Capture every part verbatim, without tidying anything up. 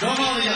Normalia.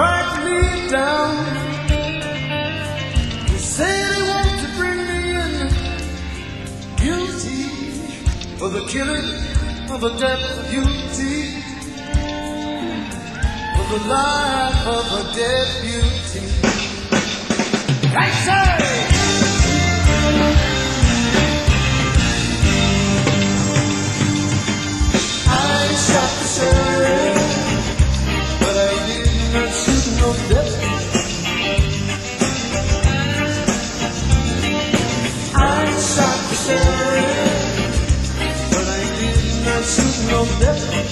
track me down. You say they want to bring me in guilty for the killing of a deputy, for the life of a deputy. I say! I shot the sheriff, but I did not shoot no deputy. I shot the sheriff, but I did not shoot no deputy.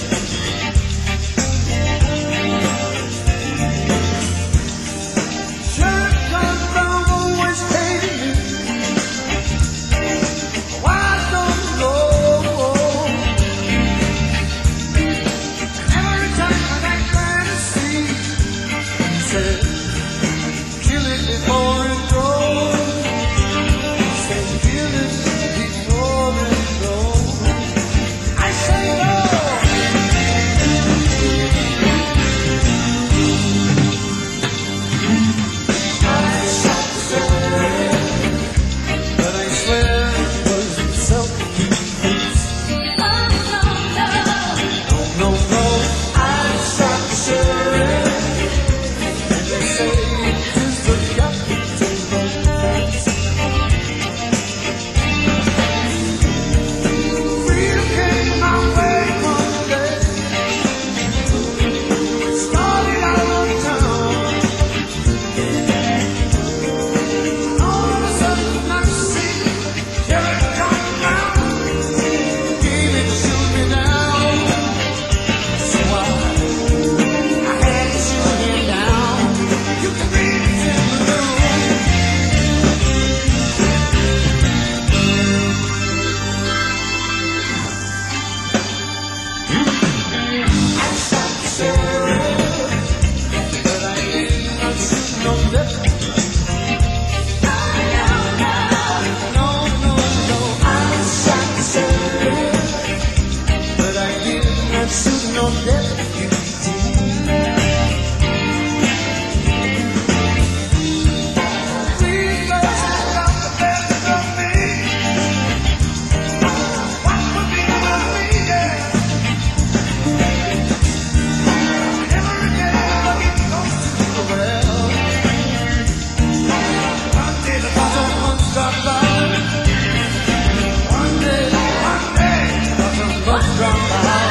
One drop out.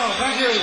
Oh, thank you.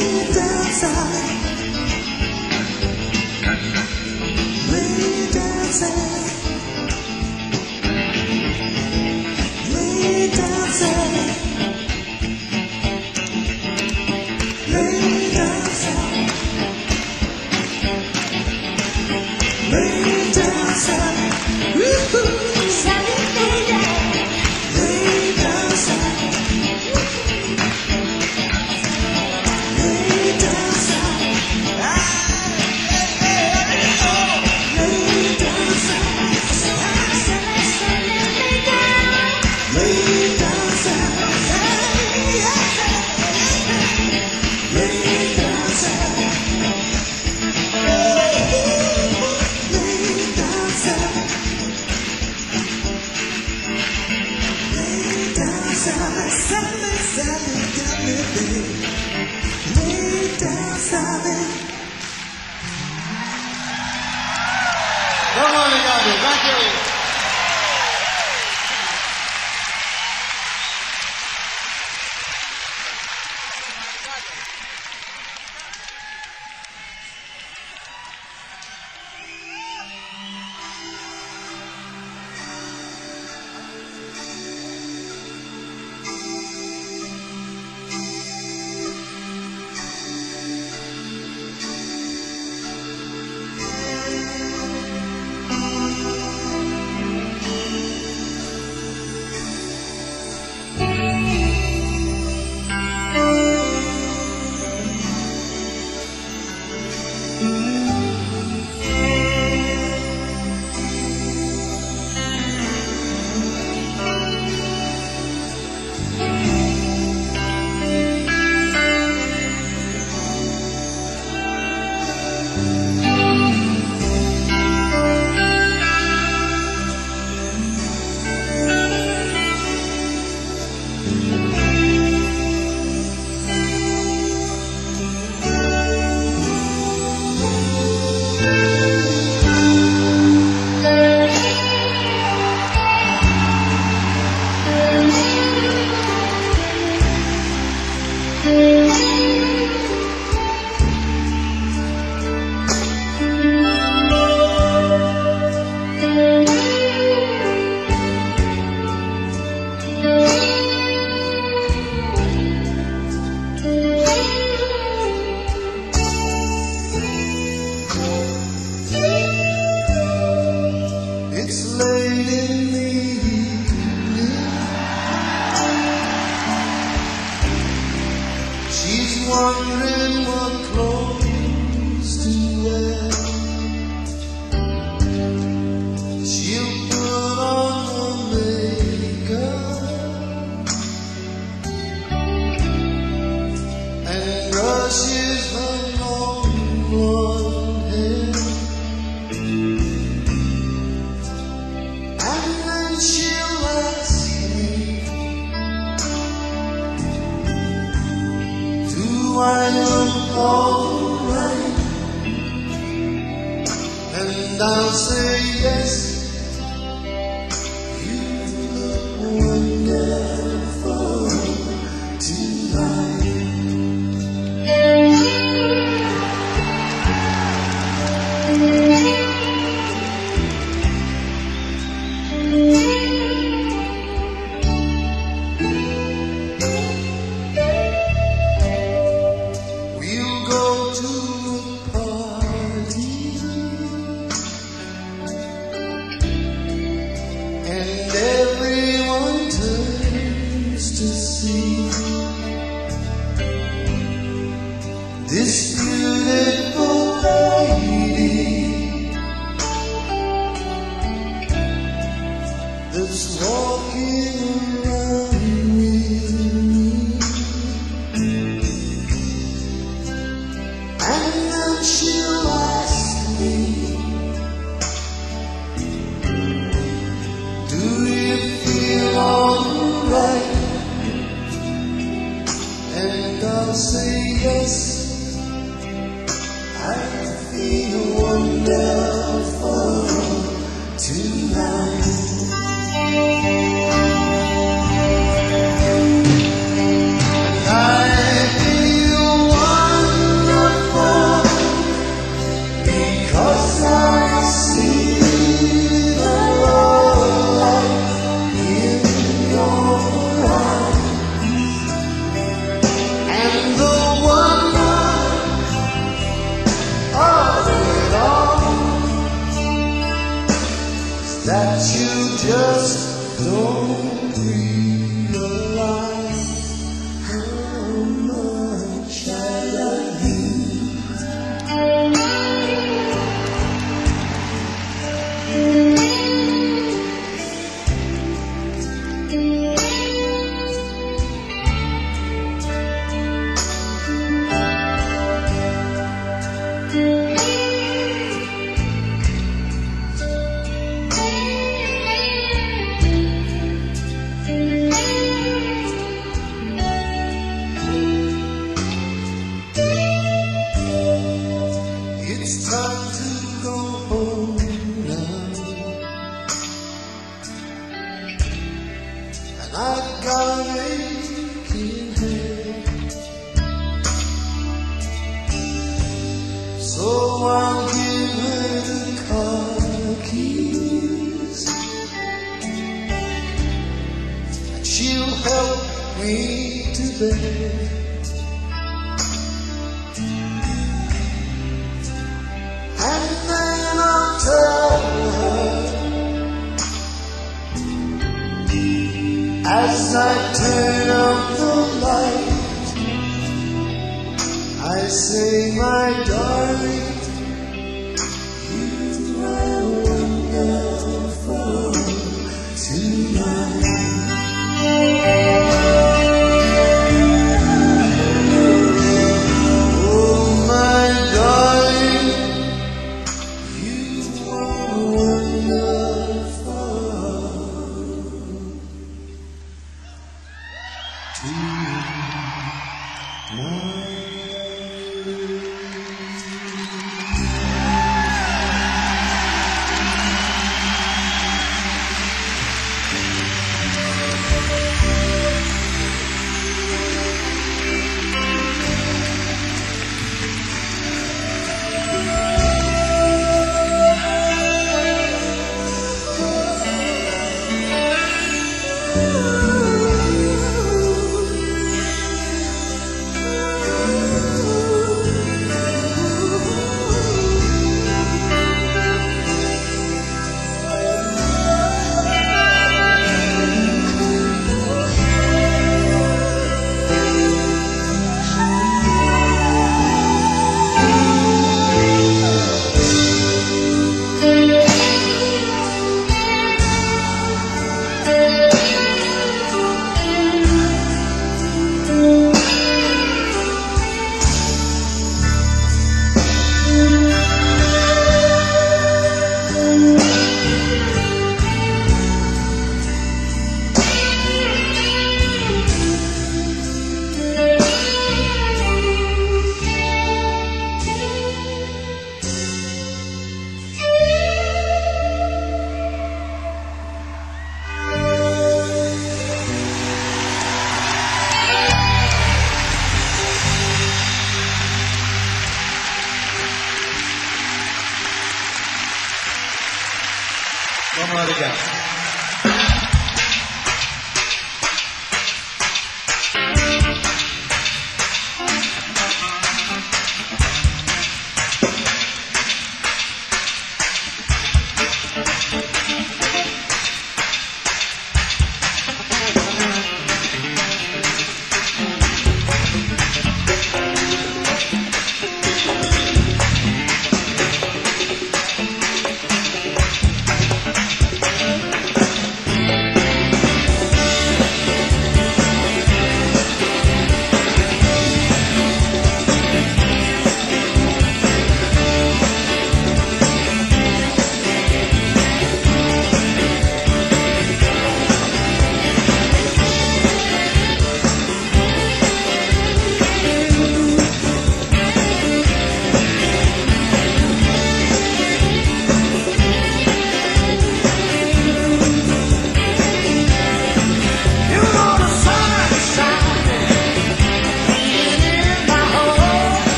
Lay down side. Lay down side. Lay down side. Lay down side. Lay down side. Woo-hoo. Side lay down. Lay down side.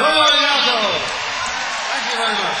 Thank you very much.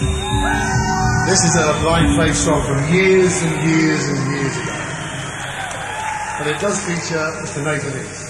This is a Blind Faith song from years and years and years ago. But it does feature Mister Nathan East.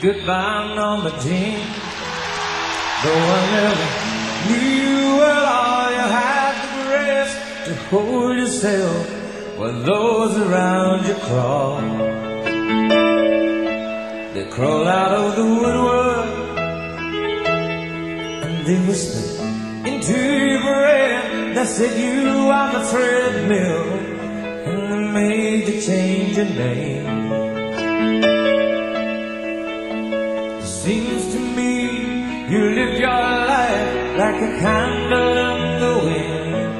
Goodbye, Norma Jean. Though I never knew you at all, you had the grace to hold yourself when those around you crawl. They crawl out of the woodwork and they whisper into your brain. They said you on the treadmill and they made you change your name. It seems to me you live your life like a candle in the wind,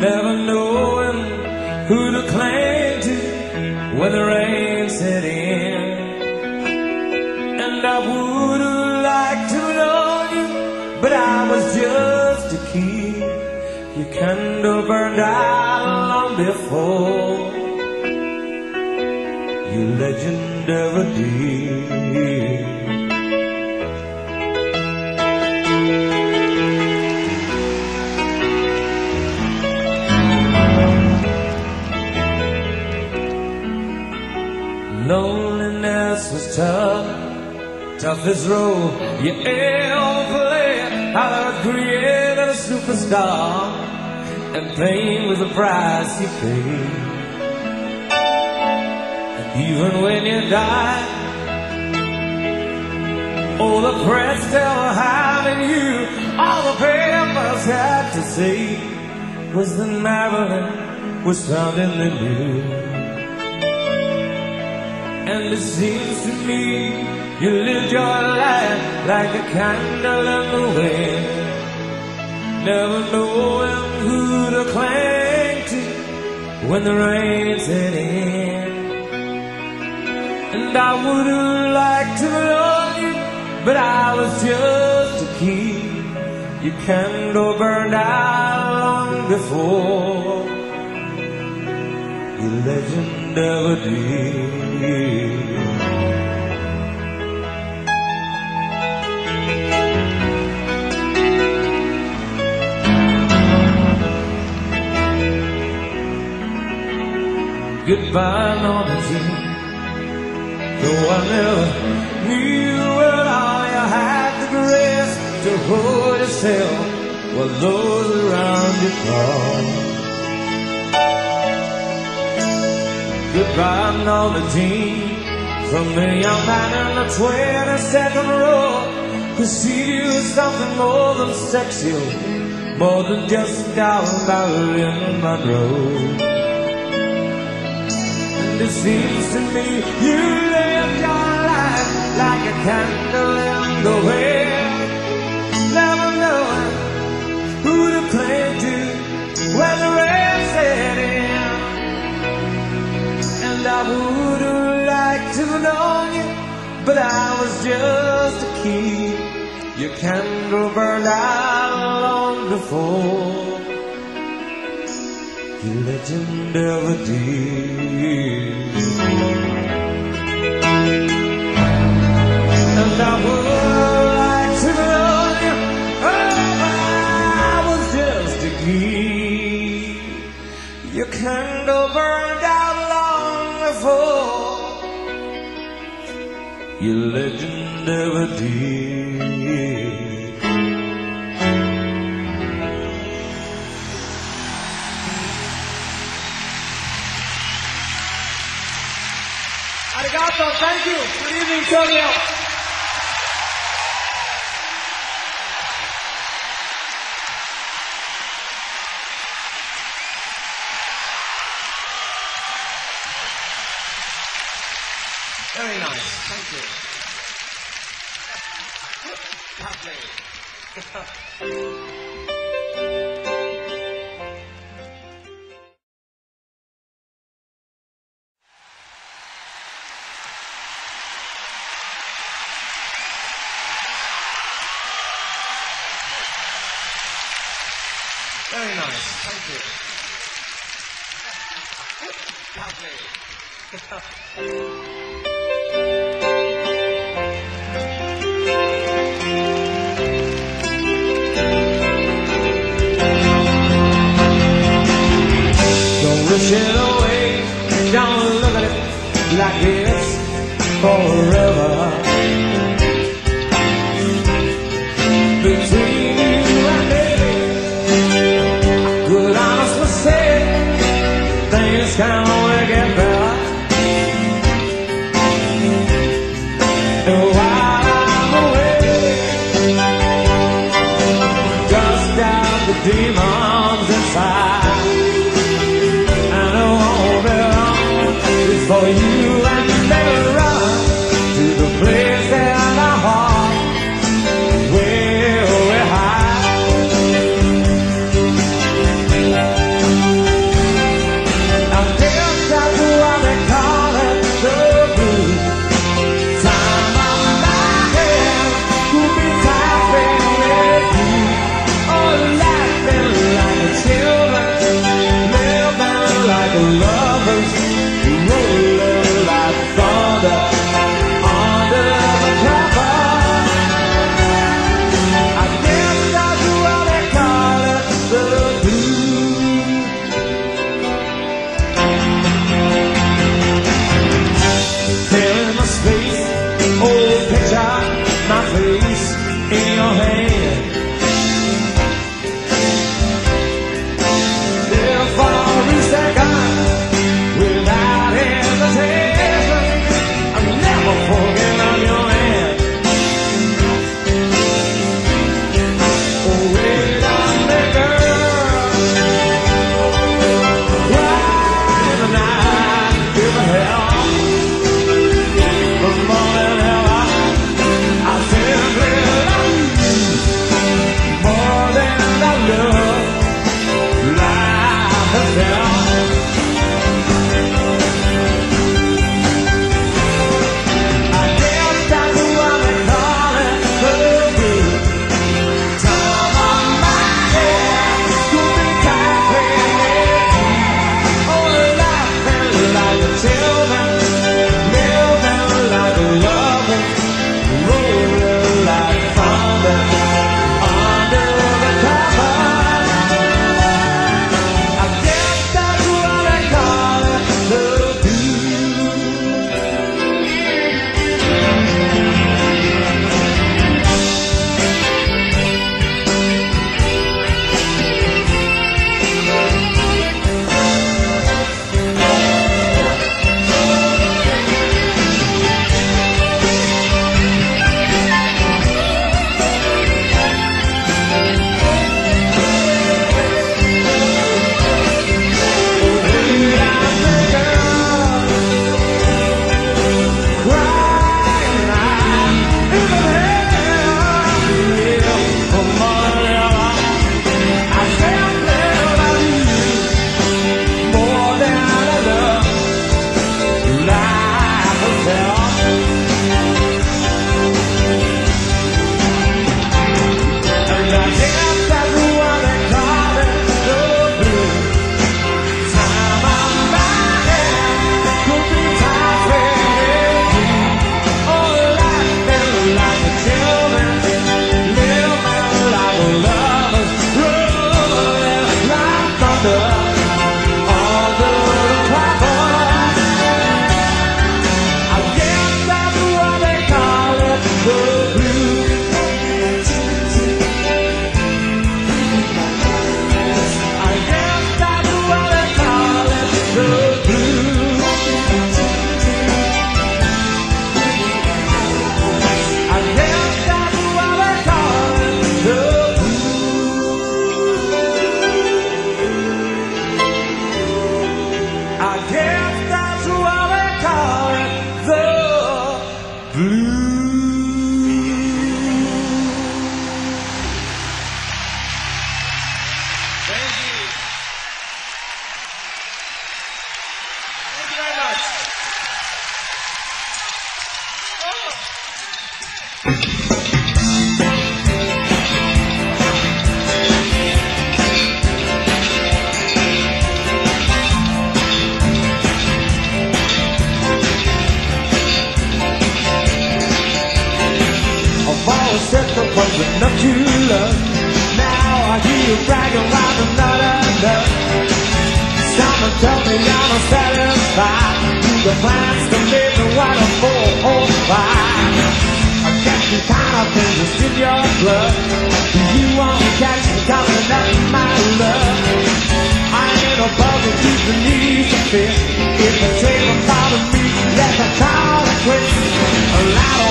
never knowing who to cling to when the rain set in. And I would have liked to know you, but I was just a kid. Your candle burned out long before your legend ever did. Loneliness was tough, toughest role you ever played. How to create a superstar and playing with the price you paid. And even when you die, all the press still hiding you. All the papers had to say was that Marilyn was found in the new. And it seems to me you lived your life like a candle in the wind, never knowing who to cling to when the rain set in. And I would have liked to love you, but I was just a kid. Your candle burned out long before your legend ever did. Goodbye, Norma Jean. Though I never knew you at all, you had the grace to hold yourself while those around you call. Goodbye, Norma Jean. From the young man in the twenty-second row who see you as something more than sexual, more than just down Marilyn Monroe. And it seems to me you live your life like a candle in the wind, never knowing who to cling to when the rain set in. I would have liked to have known you, but I was just a kid. Your candle burned out long before your legend ever did. And I would have liked to have known you, but I was just a kid. Your candle burned out your legend ever did. Arigato, thank you. Good evening, Tokyo. Very nice, thank you. Lovely. Very nice, thank you. Lovely. Push it away, don't look at it like it's forever. I don't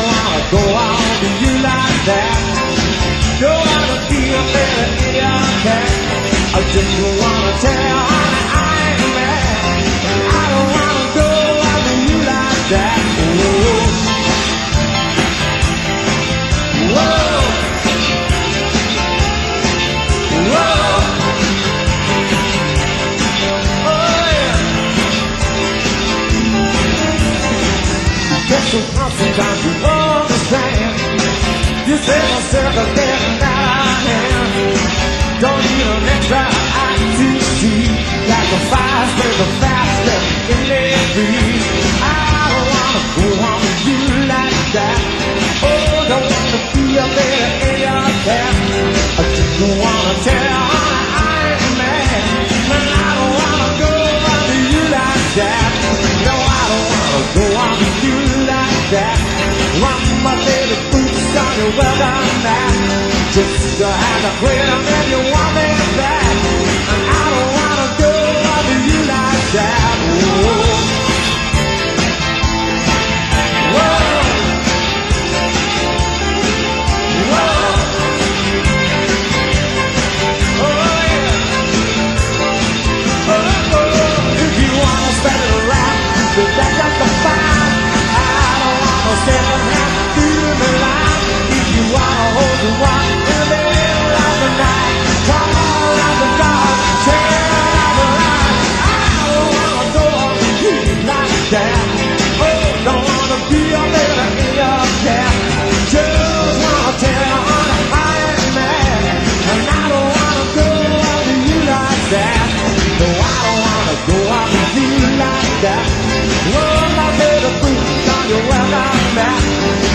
wanna Go on, do you like that? Go out and feel better in your back. I just wanna tell that I am mad. I don't wanna go out, do you like that? Whoa. Whoa. Whoa. Oh yeah. Guess so far sometimes you understand. You tell yourself that there's not I am. Don't need an extra eye to see. Like a fire spreads a fire step in the breeze. I don't wanna go on with you like that. Oh, don't wanna feel better in your back. I just don't wanna tell I ain't mad. And I don't wanna go on with you like that. No, I don't wanna go on with you like that. Run my little boots on your welcome mat. Just to have a quit and you want me back. And I don't wanna go on with you like that. Whoa. That. Roll my little boots on your well-known mat.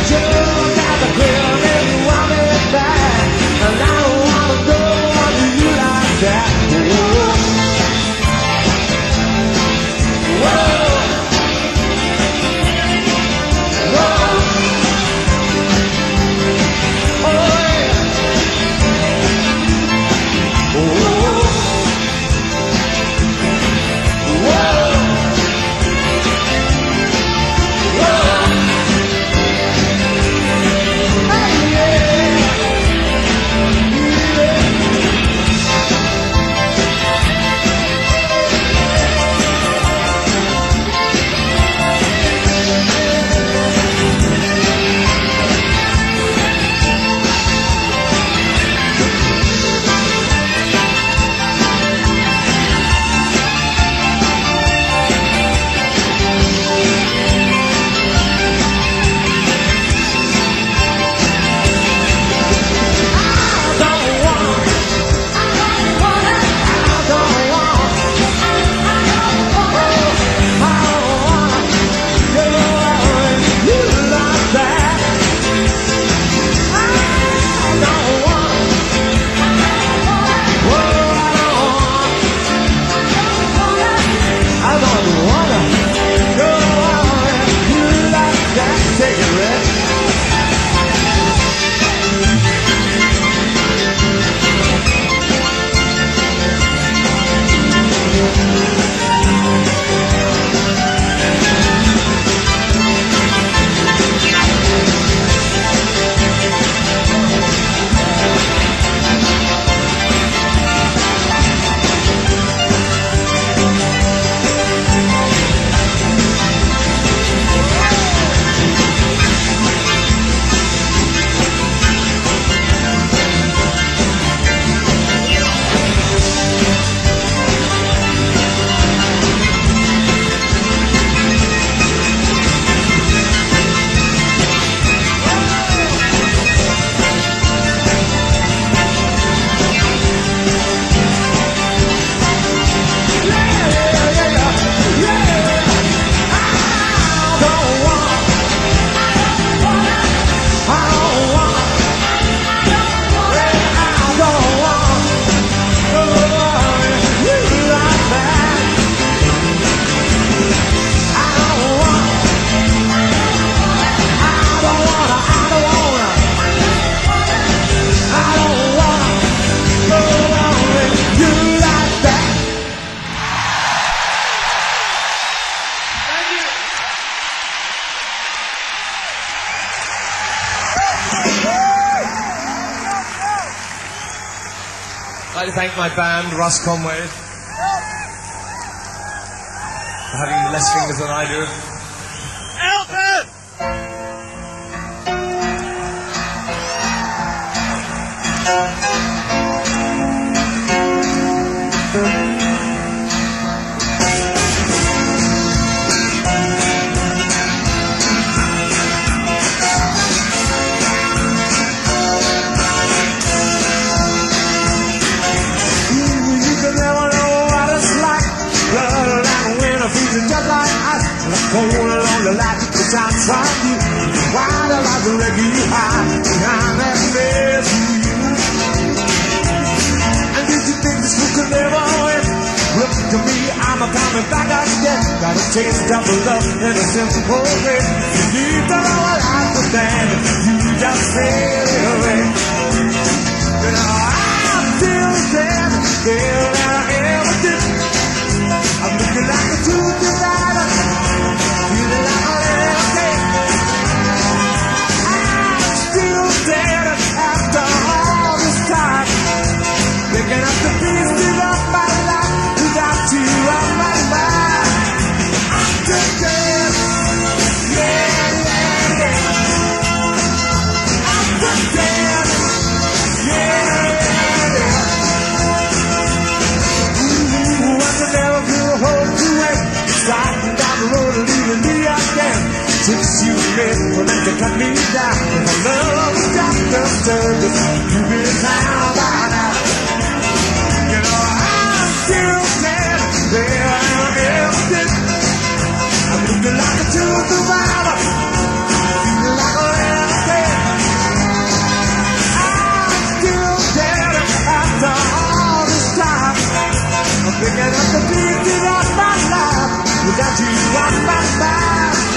like to thank my band, Russ Conway, for having less fingers than I do. Coming back again, got a taste of love in a simple way. You don't know what I could stand, you just sail away. You know, I'm still dead, still that I ever did. I'm looking like a tooth divider, feeling like a little kid. I'm still dead after all this time, picking up the pieces of my life without you. Since you made for them to cut me down, and I love the doctor's service, you've been down by now. You know, I'm still dead, there I am, everything. I'm looking like a tooth survivor, feeling like a little kid. I'm still dead after all this time. I'm picking up the pieces of my life without you on my mind.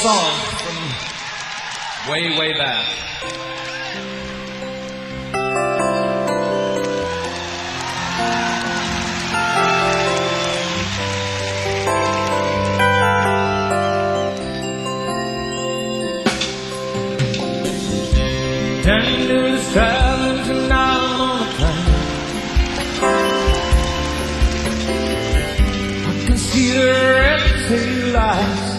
Song from way, way back. Tender is traveling tonight on a cloud. I can see the red tail lights.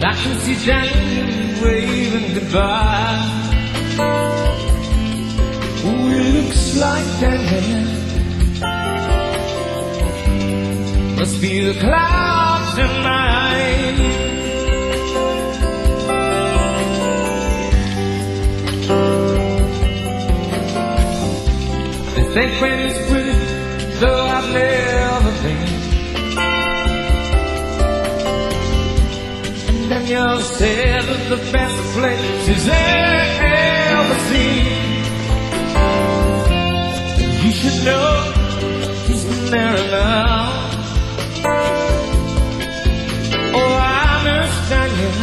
I can see Daniel waving goodbye. Ooh, it looks like Daniel. Must be the clouds in my eyes. They think when it's pretty, though I've never been. Daniel said that the best place he's ever seen. You should know he's been there now. Oh, I miss Daniel.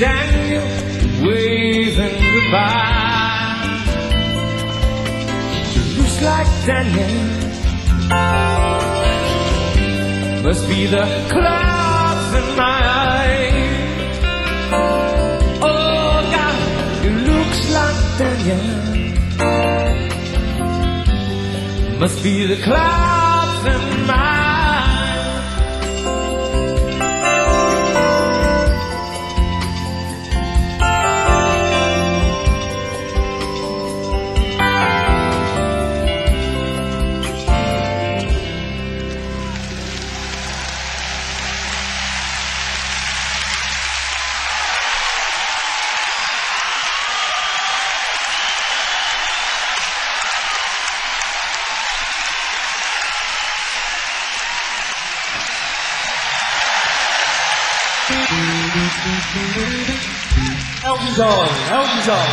Daniel waving goodbye. She looks like Daniel. Must be the clouds in my eyes. Oh God, it looks like Daniel. Must be the clouds in my eyes. Elton John, Elton John.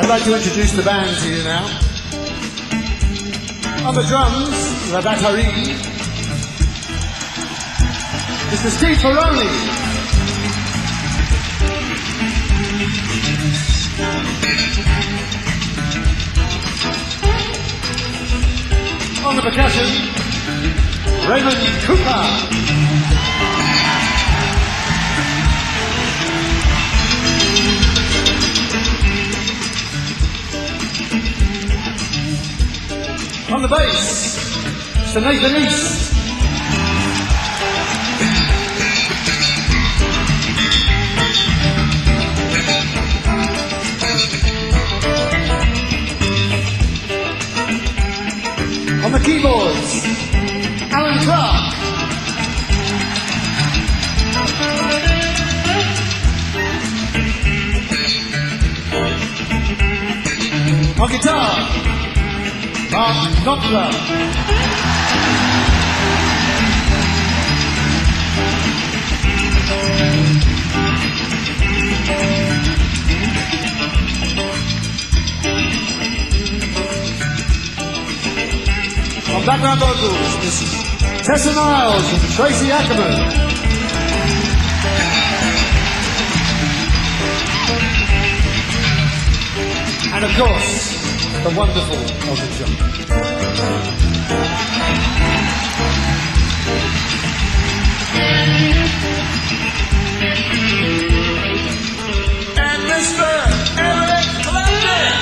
I'd like to introduce the band to you now. On the drums, la batterie, Mister Steve Ferrone. On the percussion, Raymond Cooper. On the bass, Mister Nathan East. On guitar, Mark Knopfler. On background vocals, this is Tessa Niles and Tracy Ackerman. And of course, the wonderful Norma Jean. And Mister Eric Clinton.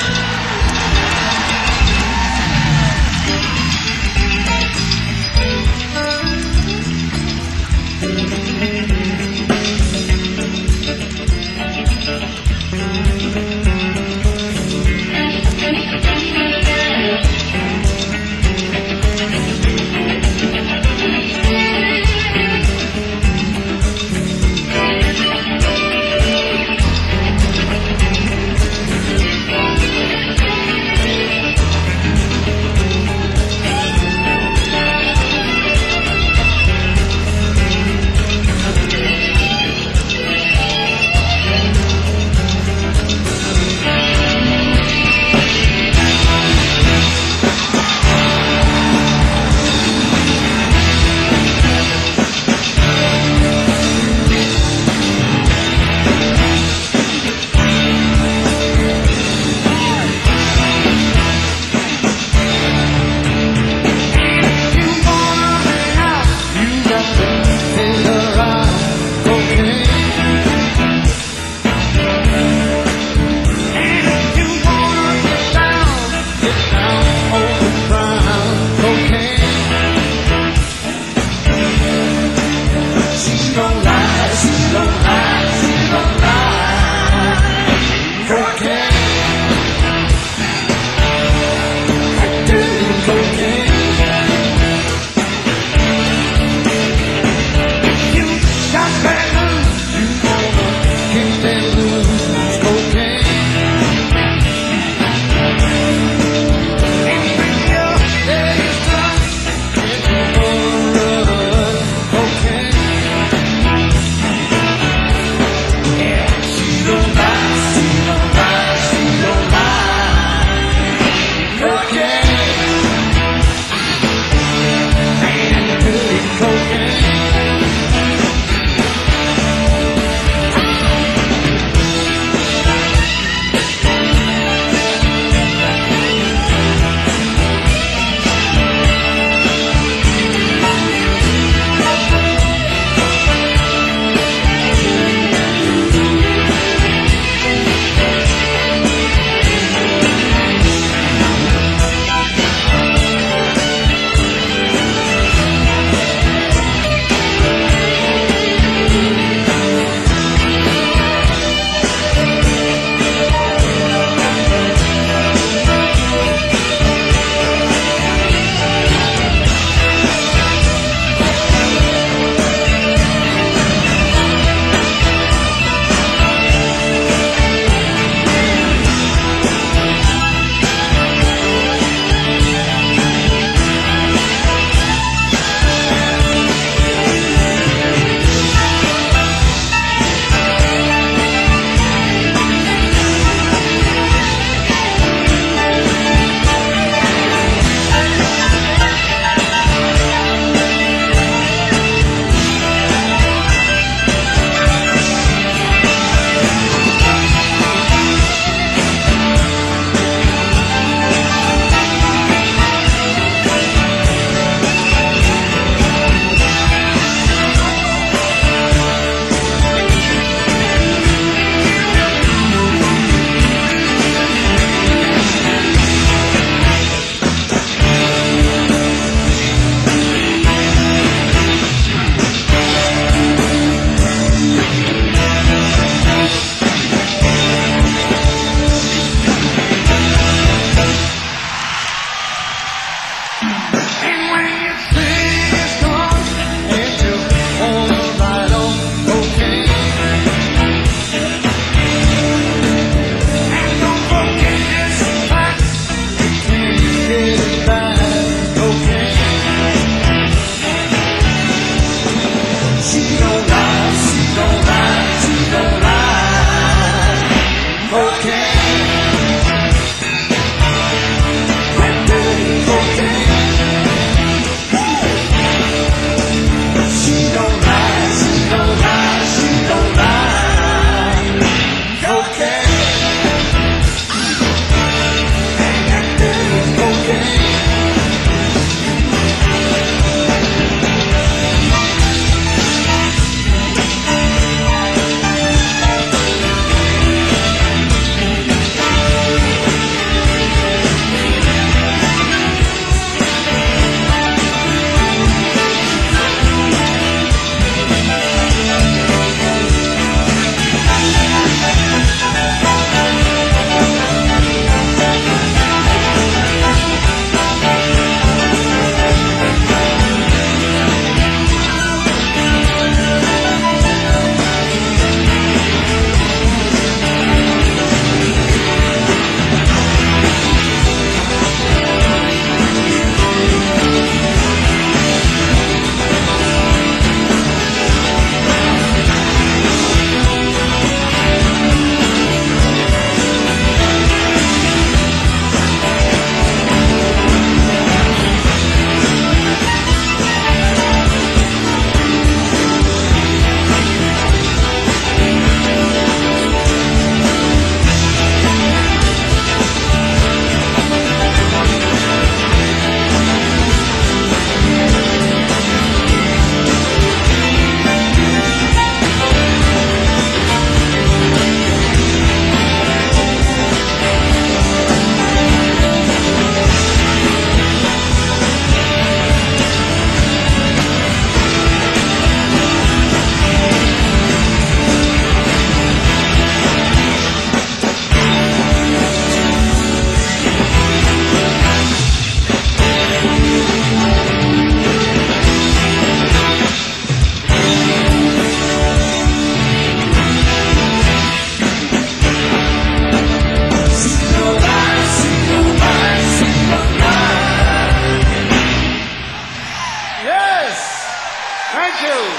Thank you.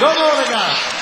Good morning, guys.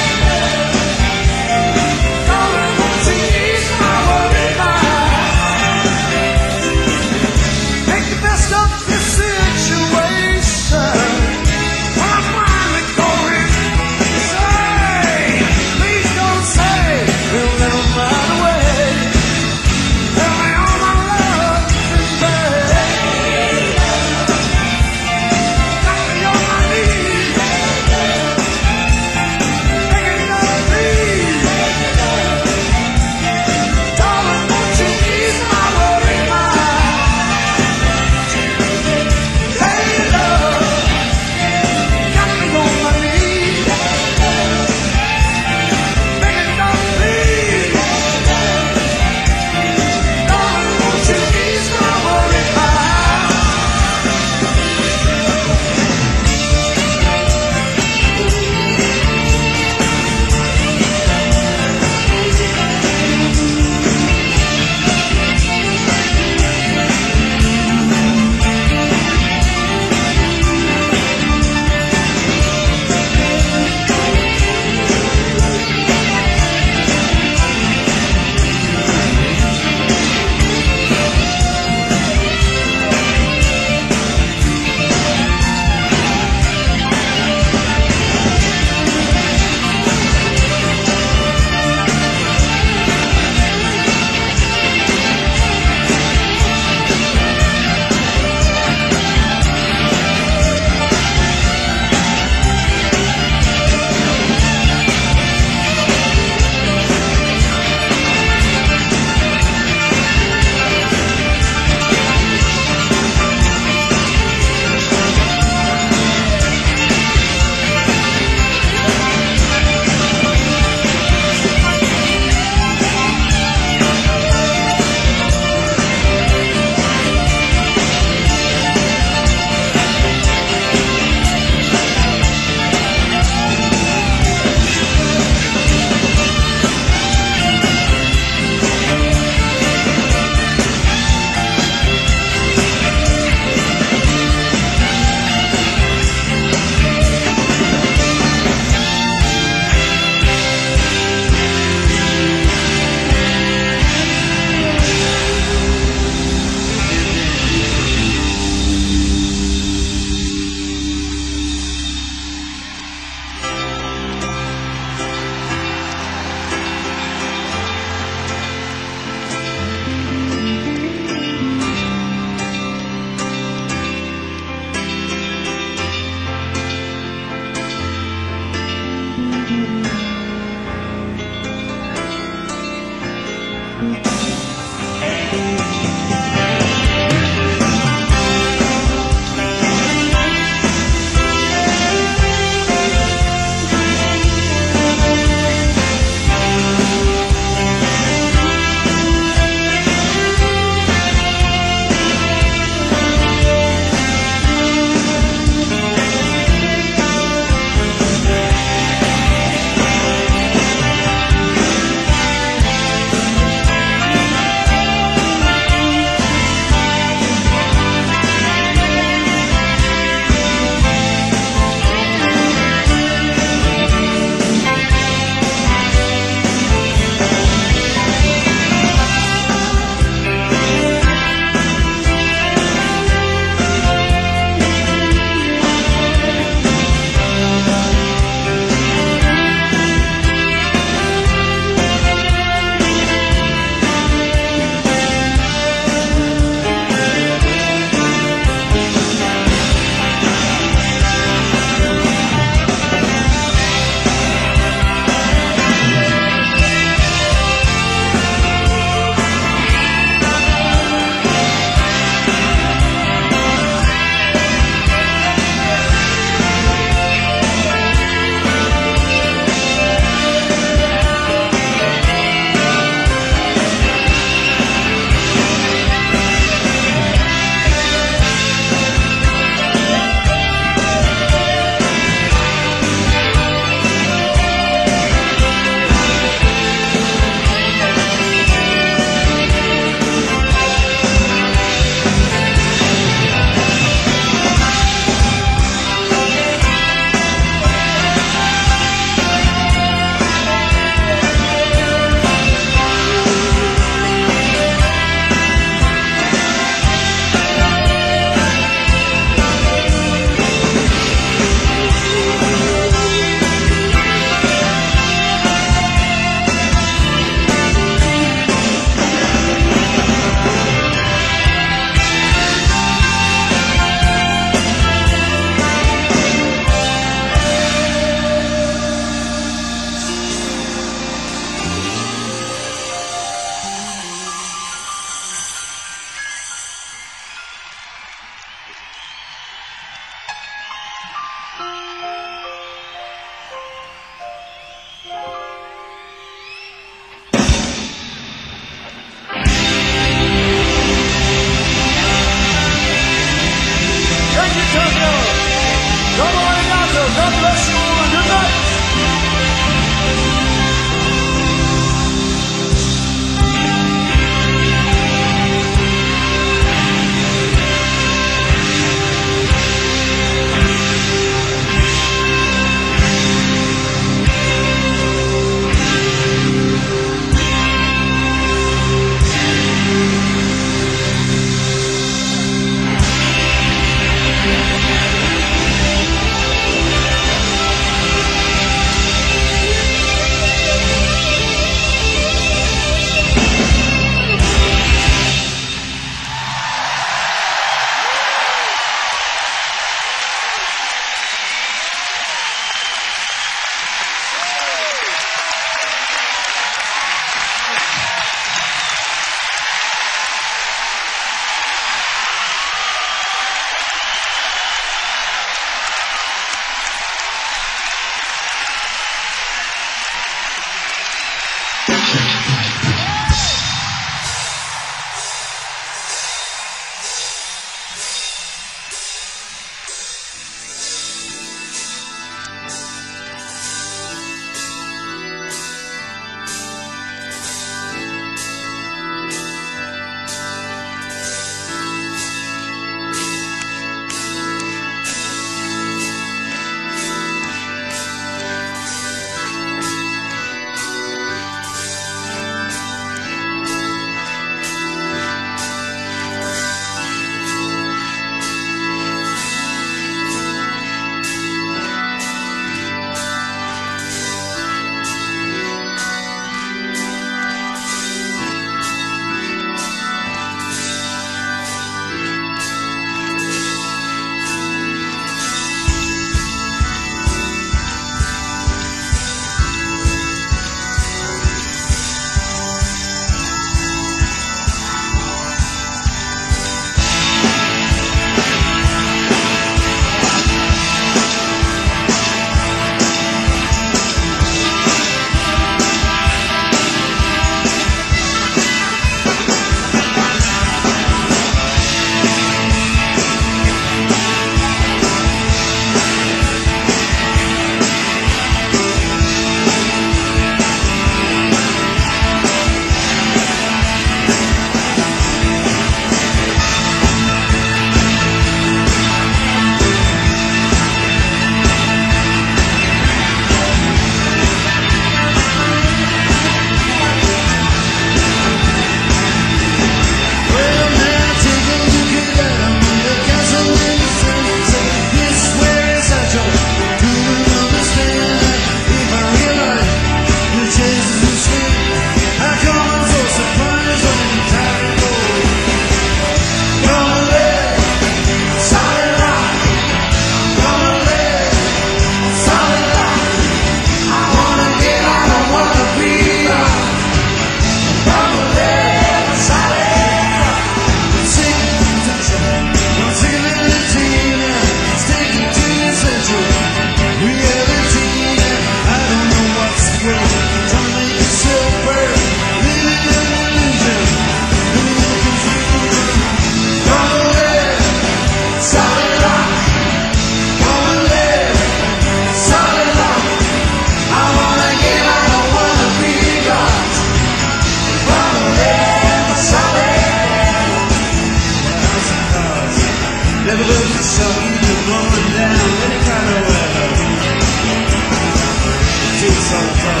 Girl, I'm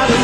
out of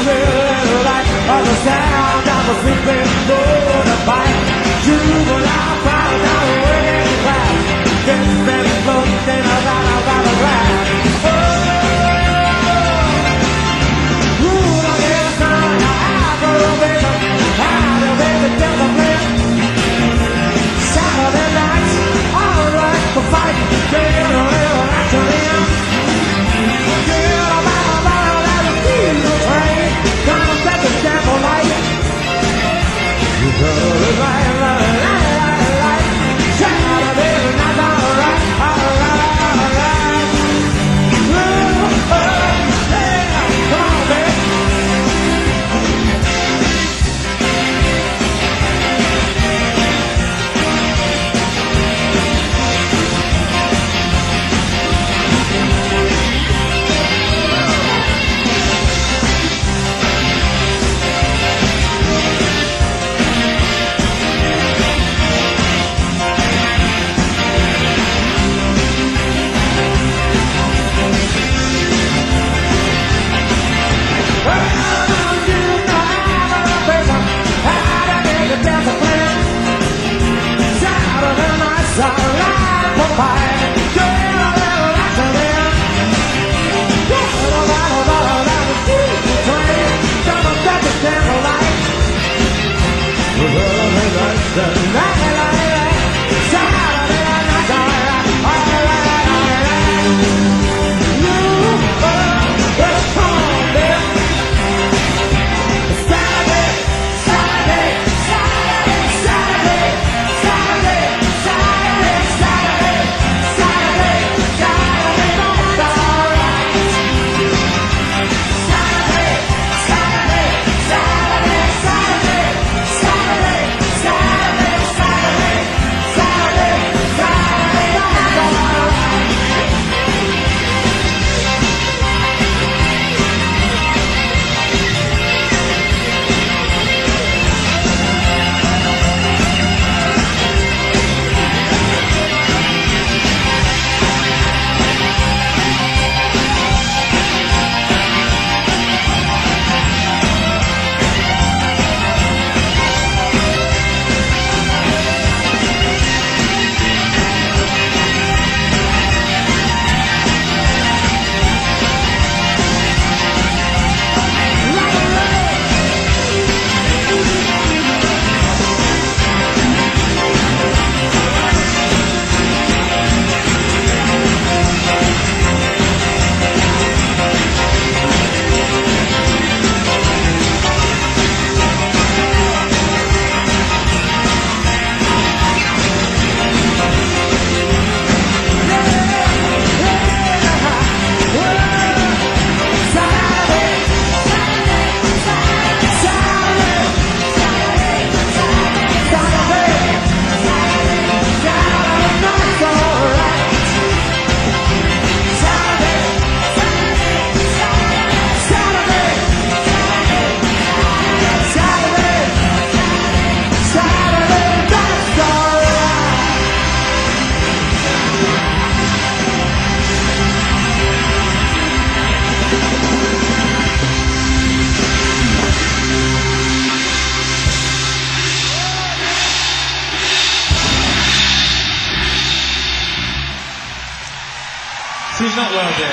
he's not well there.